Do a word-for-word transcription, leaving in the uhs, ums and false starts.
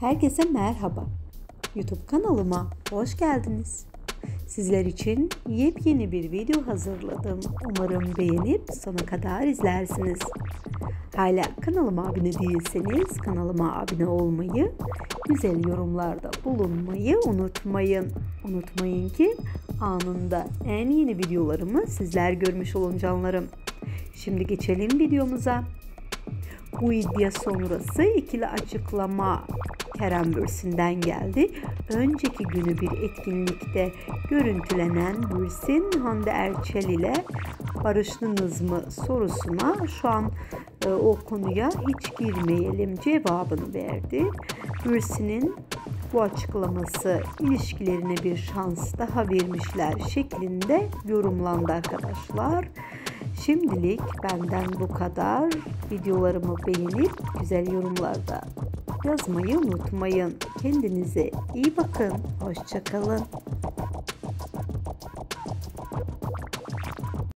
Herkese merhaba. YouTube kanalıma hoş geldiniz. Sizler için yepyeni bir video hazırladım. Umarım beğenip sona kadar izlersiniz. Hala kanalıma abone değilseniz kanalıma abone olmayı, güzel yorumlarda bulunmayı unutmayın. Unutmayın ki anında en yeni videolarımı sizler görmüş olun canlarım. Şimdi geçelim videomuza. Bu iddia sonrası ikili açıklama Kerem Bürsin'den geldi. Önceki günü bir etkinlikte görüntülenen Bürsin, Hande Erçel ile barıştınız mı sorusuna şu an e, o konuya hiç girmeyelim cevabını verdi. Bürsin'in bu açıklaması ilişkilerine bir şans daha vermişler şeklinde yorumlandı arkadaşlar. Şimdilik benden bu kadar. Videolarımı beğenip güzel yorumlarda yazmayı unutmayın. Kendinize iyi bakın. Hoşça kalın.